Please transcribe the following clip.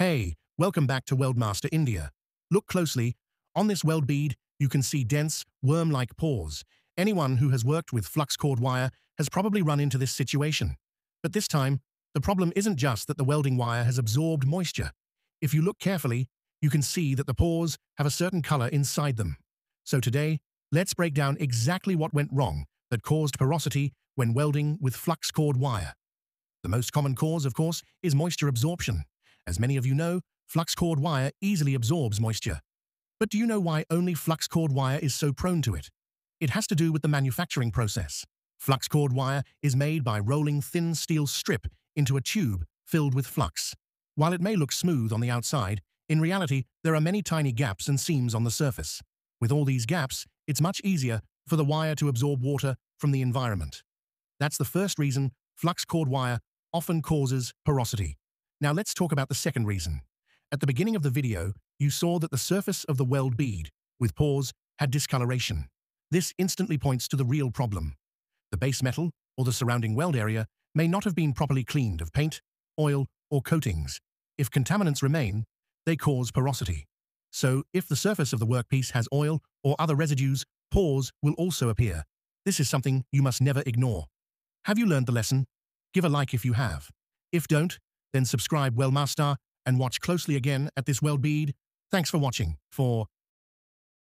Hey, welcome back to WeldMastar India. Look closely. On this weld bead, you can see dense, worm-like pores. Anyone who has worked with flux-cored wire has probably run into this situation. But this time, the problem isn't just that the welding wire has absorbed moisture. If you look carefully, you can see that the pores have a certain color inside them. So today, let's break down exactly what went wrong that caused porosity when welding with flux-cored wire. The most common cause, of course, is moisture absorption. As many of you know, flux-cored wire easily absorbs moisture. But do you know why only flux-cored wire is so prone to it? It has to do with the manufacturing process. Flux-cored wire is made by rolling thin steel strip into a tube filled with flux. While it may look smooth on the outside, in reality, there are many tiny gaps and seams on the surface. With all these gaps, it's much easier for the wire to absorb water from the environment. That's the first reason flux-cored wire often causes porosity. Now let's talk about the second reason. At the beginning of the video, you saw that the surface of the weld bead, with pores, had discoloration. This instantly points to the real problem. The base metal, or the surrounding weld area, may not have been properly cleaned of paint, oil, or coatings. If contaminants remain, they cause porosity. So, if the surface of the workpiece has oil or other residues, pores will also appear. This is something you must never ignore. Have you learned the lesson? Give a like if you have. If don't, then subscribe WeldMastar and watch closely again at this weld bead. Thanks for watching.